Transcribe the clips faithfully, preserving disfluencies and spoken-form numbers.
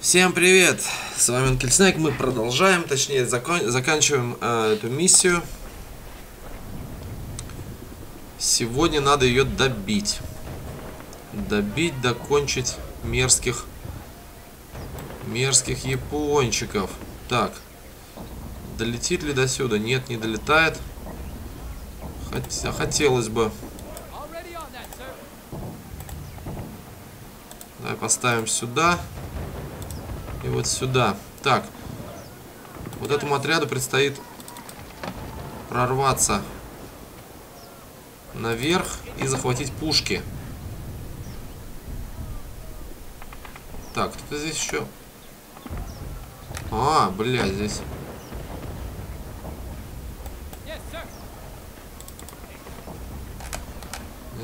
Всем привет! С вами Онкельснайк. Мы продолжаем, точнее закон... заканчиваем э, эту миссию. Сегодня надо ее добить. Добить, докончить мерзких... Мерзких япончиков. Так. Долетит ли до сюда? Нет, не долетает. Хотя хотелось бы. Давай поставим сюда. И вот сюда. Так. Вот этому отряду предстоит прорваться наверх и захватить пушки. Так, кто-то здесь еще... А, бля, здесь...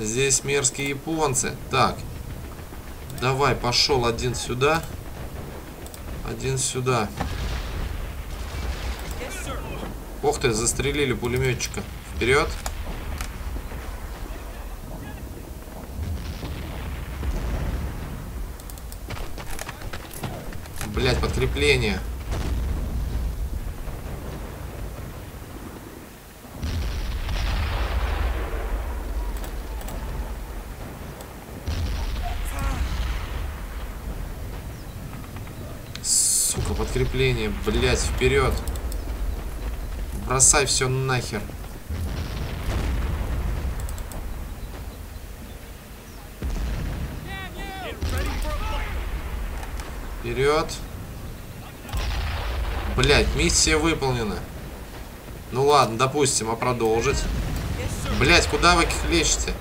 Здесь мерзкие японцы. Так. Давай, пошел один сюда. Один сюда. Ох ты, застрелили пулеметчика. Вперед. Блять, подкрепление. Подкрепление, блять, вперед. Бросай все нахер. Вперед. Блять, миссия выполнена. Ну ладно, допустим, а продолжить. Блять, куда вы хлещете?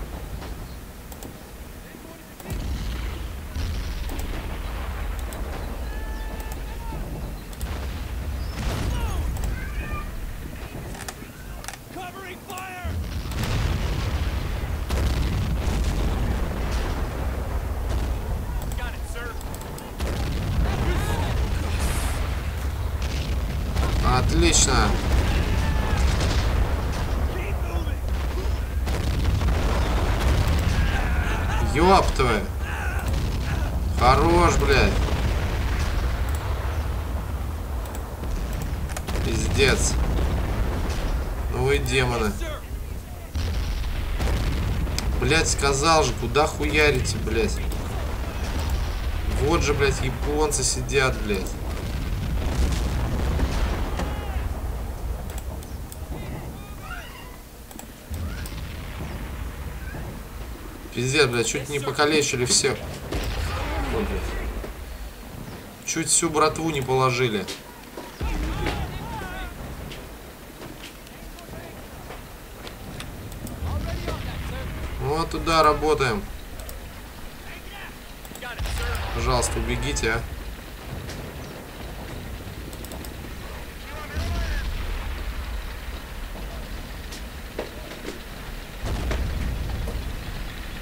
Отлично. Ёб твою. Хорош, блядь. Пиздец. Ну вы демоны. Блядь, сказал же, куда хуярите, блядь. Вот же, блядь, японцы сидят, блядь. Пиздец, блядь, чуть не покалечили всех. Чуть всю братву не положили. Вот туда работаем. Пожалуйста, убегите, а.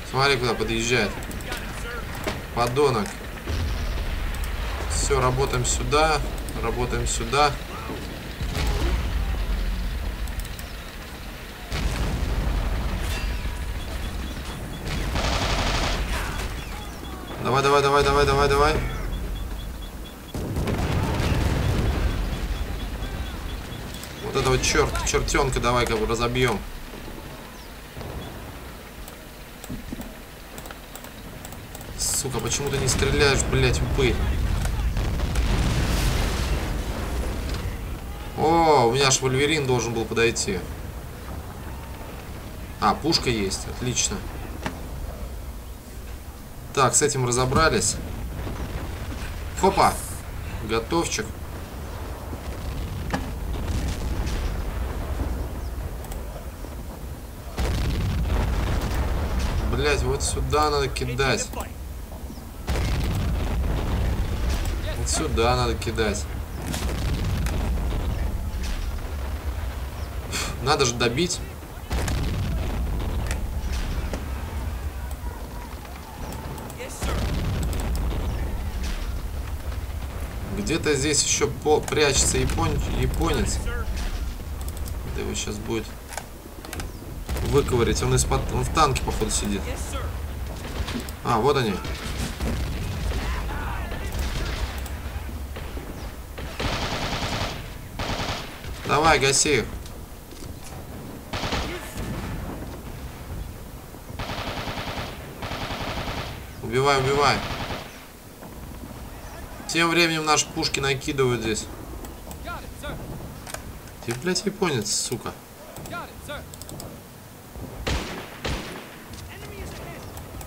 Смотри, куда подъезжает. Подонок. Все, работаем сюда. Работаем сюда. Давай, давай, давай, давай, давай, давай. Вот этого черт, чертенка давай-ка разобьем. Сука, почему ты не стреляешь, блядь, упы? О, у меня аж Вулверин должен был подойти. А, пушка есть, отлично. Так, с этим разобрались. Хопа! Готовчик. Блядь, вот сюда надо кидать. Сюда надо кидать. Надо же добить. Где-то здесь еще по прячется япон... японец. Да его сейчас будет выковырять. Он из-под... Он в танке, походу, сидит. А, вот они. Давай, гаси их. Убивай, убивай. Тем временем наши пушки накидывают здесь. Ты, блядь, японец, сука.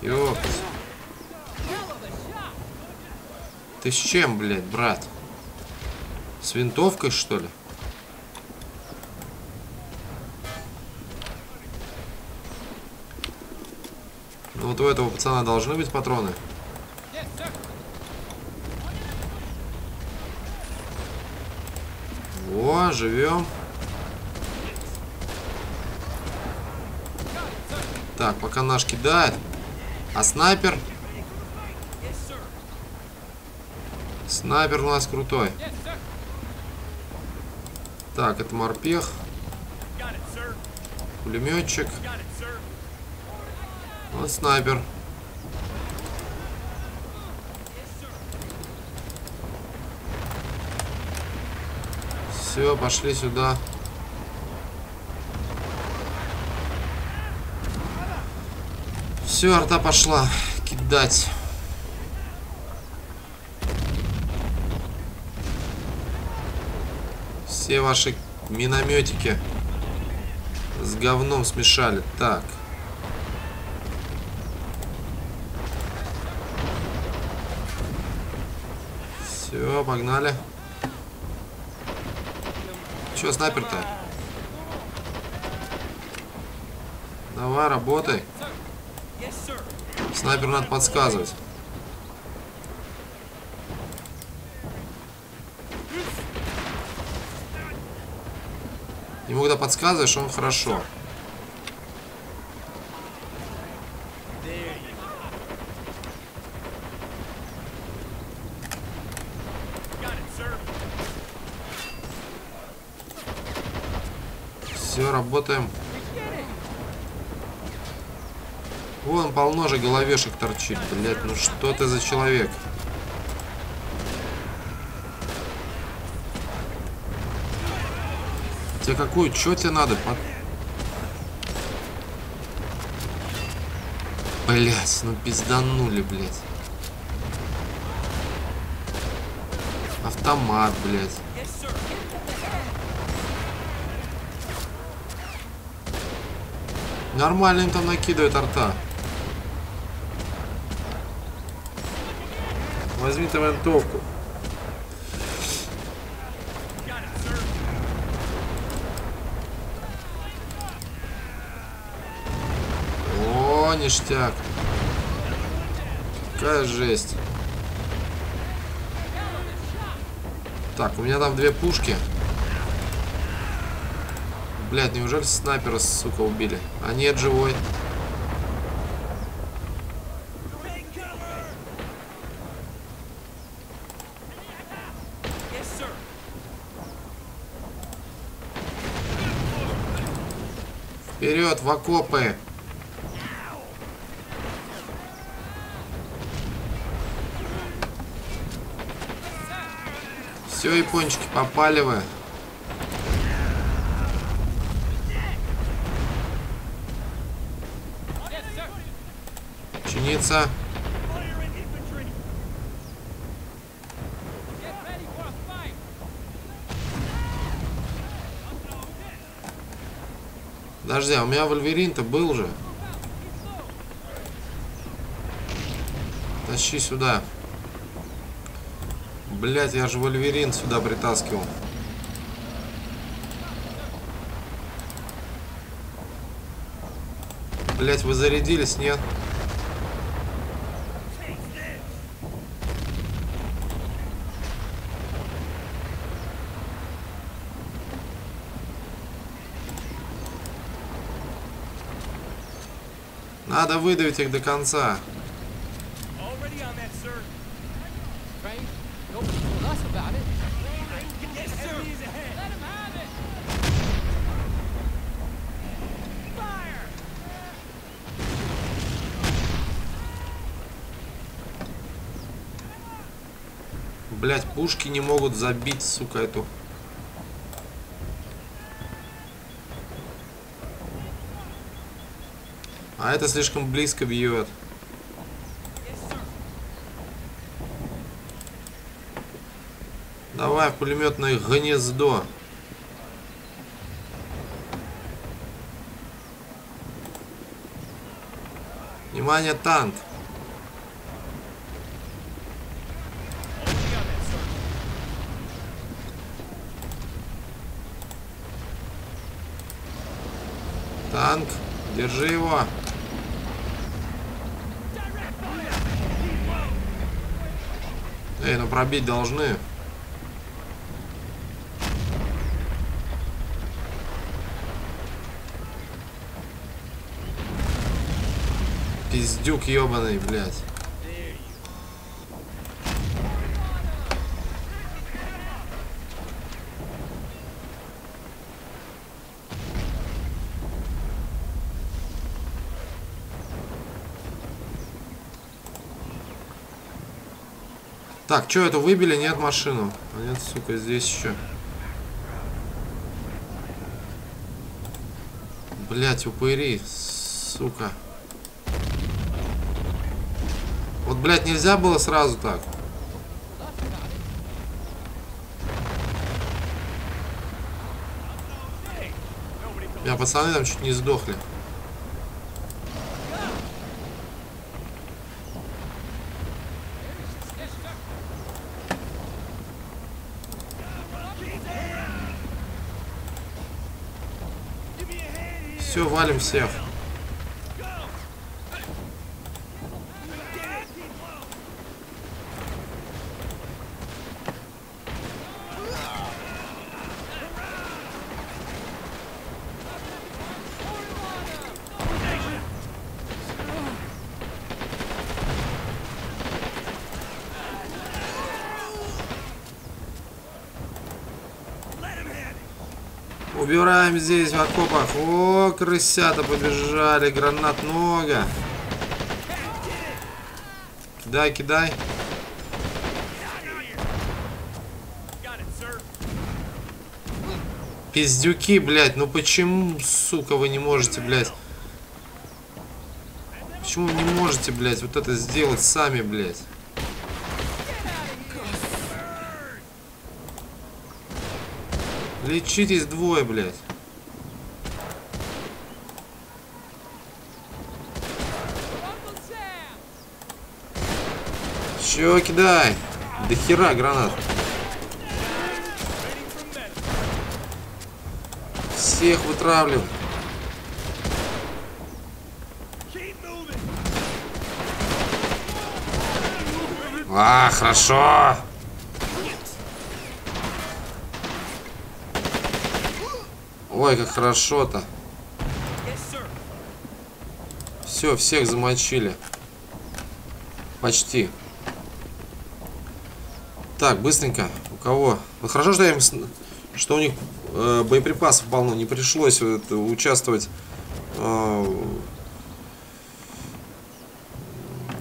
Ёпс. Ты с чем, блядь, брат? С винтовкой, что ли? Ну вот у этого пацана должны быть патроны. Во, живем. Так, пока наш кидает. А снайпер? Снайпер у нас крутой. Так, это морпех. Пулеметчик. Вот снайпер. Все, пошли сюда. Все, арта пошла кидать. Все ваши минометики с говном смешали. Так. Все, погнали. Че, снайпер-то? Давай, работай. Снайпер надо подсказывать. Ему когда подсказываешь, он хорошо. Все, работаем. Вон полно же головешек торчит, блядь, ну что ты за человек? Тебе какую? Чё тебе надо? Блядь, ну пизданули, блядь. Автомат, блядь. Нормально им там накидывает арта. Возьми ты винтовку. О, ништяк. Какая жесть. Так, у меня там две пушки. Блядь, неужели снайпера, сука, убили? А нет, живой. Вперед, в окопы. Все, япончики, попали вы. Чиниться. Подожди, а у меня Вулверин-то был же. Тащи сюда. Блять, я же Вулверин сюда притаскивал. Блять, вы зарядились, нет? Надо выдавить их до конца. Блять, пушки не могут забить, сука, эту А это слишком близко бьет. Давай в пулеметное гнездо. Внимание, танк. Танк, держи его. Эй, ну пробить должны. Пиздюк ебаный, блядь. Так, что это, выбили? Нет, машину. А нет, сука, здесь еще. Блядь, упыри, сука. Вот, блядь, нельзя было сразу так. Бля, пацаны там чуть не сдохли. Все, валим всех. Убираем здесь в окопах. О, крысята побежали. Гранат много. Кидай, кидай. Пиздюки, блядь. Ну почему, сука, вы не можете, блядь? Почему вы не можете, блядь, вот это сделать сами, блядь? Лечитесь двое, блядь. Чё, кидай? Да хера гранат. Всех вытравлю. А, хорошо. Ой, как хорошо-то. Все, всех замочили. Почти. Так, быстренько. У кого? Ну, хорошо, что, я им с... что у них э, боеприпасов полно. Не пришлось вот, участвовать. Э,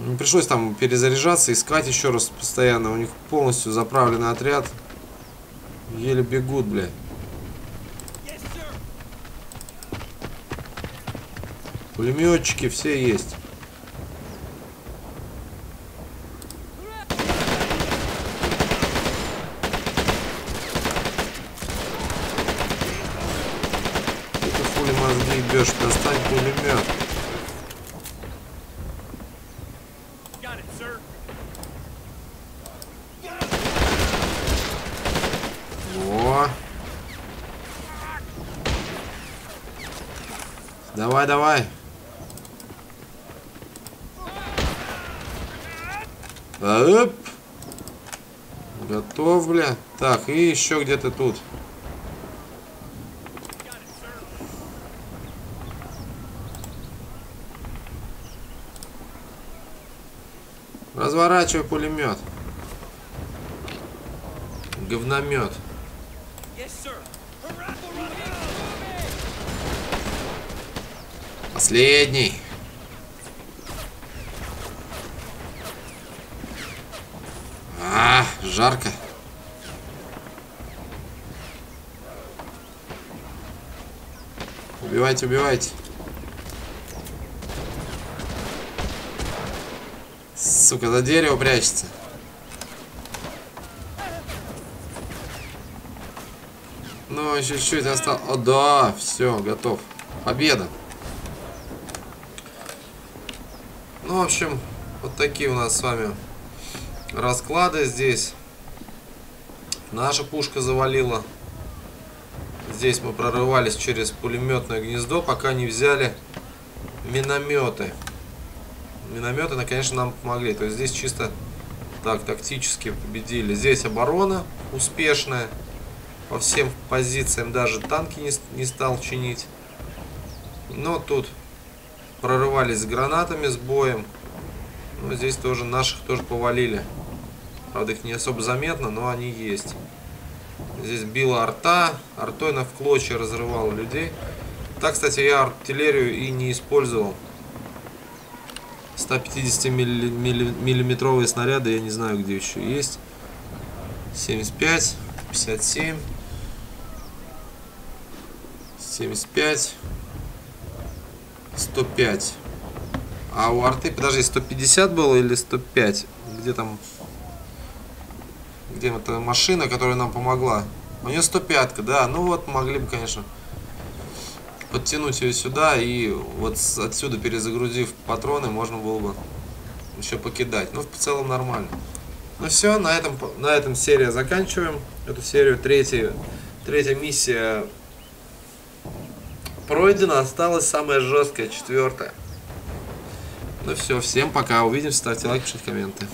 не пришлось там перезаряжаться, искать еще раз постоянно. У них полностью заправленный отряд. Еле бегут, блядь. Пулеметчики все есть. Ты хули мозги бьешь, достань пулемет. Во. Давай, давай. Оп. Готов, бля. Так, и еще где-то тут. Разворачивай пулемет. Говномет. Последний. Жарко. Убивайте, убивайте. сука, за дерево прячется. Ну, чуть-чуть осталось. О, да, все, готов. Победа. Ну, в общем, вот такие у нас с вами расклады здесь. Наша пушка завалила. Здесь мы прорывались через пулеметное гнездо, пока не взяли минометы. Минометы, конечно, нам помогли. То есть здесь чисто так тактически победили. Здесь оборона успешная. По всем позициям даже танки не, не стал чинить. Но тут прорывались с гранатами, с боем. Но здесь тоже наших тоже повалили. Правда, их не особо заметно, но они есть. Здесь била арта. Артой на в клочья разрывала людей. Так, кстати, я артиллерию и не использовал. сто пятьдесят миллиметровые снаряды, я не знаю, где еще есть. семьдесят пять, пятьдесят семь, семьдесят пять, сто пять. А у арты, подожди, сто пятьдесят было или сто пять? Где там... Где эта машина, которая нам помогла? У нее сто пятка, да. Ну вот, могли бы, конечно, подтянуть ее сюда. И вот отсюда, перезагрузив патроны, можно было бы еще покидать. Но в целом нормально. Ну все, на этом, на этом серия заканчиваем. Эту серию третью, третья миссия пройдена. Осталась самая жесткая, четвертая. Ну все, всем пока. Увидимся. Ставьте лайки, пишите комменты.